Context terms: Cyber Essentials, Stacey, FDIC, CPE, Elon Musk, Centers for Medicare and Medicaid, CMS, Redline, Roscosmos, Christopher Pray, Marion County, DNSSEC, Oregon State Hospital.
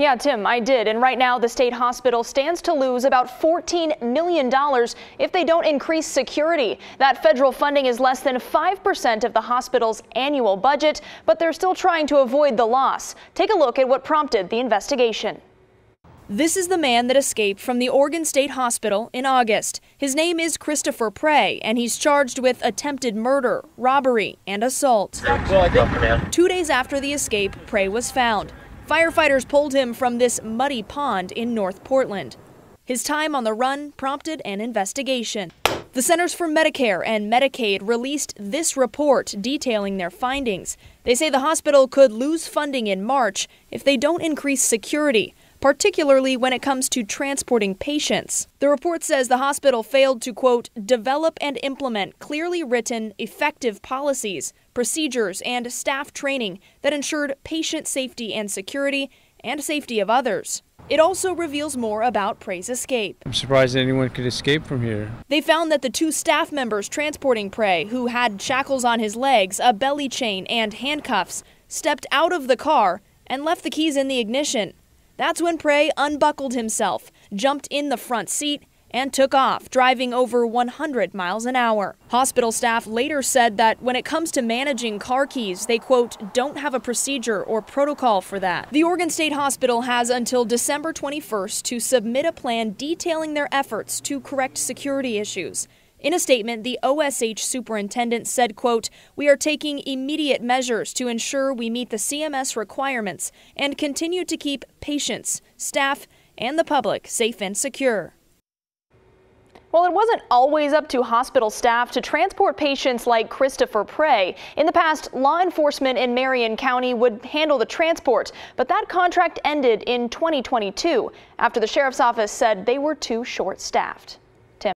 Yeah, Tim, I did. And right now, the state hospital stands to lose about $14 million if they don't increase security. That federal funding is less than 5% of the hospital's annual budget, but they're still trying to avoid the loss. Take a look at what prompted the investigation. This is the man that escaped from the Oregon State Hospital in August. His name is Christopher Pray, and he's charged with attempted murder, robbery, and assault. Well, 2 days after the escape, Pray was found. Firefighters pulled him from this muddy pond in North Portland. His time on the run prompted an investigation. The Centers for Medicare and Medicaid released this report detailing their findings. They say the hospital could lose funding in March if they don't increase security, particularly when it comes to transporting patients. The report says the hospital failed to, quote, develop and implement clearly written, effective policies, procedures, and staff training that ensured patient safety and security and safety of others. It also reveals more about Pray's escape. I'm surprised anyone could escape from here. They found that the two staff members transporting Pray, who had shackles on his legs, a belly chain, and handcuffs, stepped out of the car and left the keys in the ignition. That's when Pray unbuckled himself, jumped in the front seat, and took off, driving over 100 miles an hour. Hospital staff later said that when it comes to managing car keys, they, quote, don't have a procedure or protocol for that. The Oregon State Hospital has until December 21st to submit a plan detailing their efforts to correct security issues. In a statement, the OSH superintendent said, quote, we are taking immediate measures to ensure we meet the CMS requirements and continue to keep patients, staff, and the public safe and secure. Well, it wasn't always up to hospital staff to transport patients like Christopher Pray. In the past, law enforcement in Marion County would handle the transport, but that contract ended in 2022 after the sheriff's office said they were too short-staffed.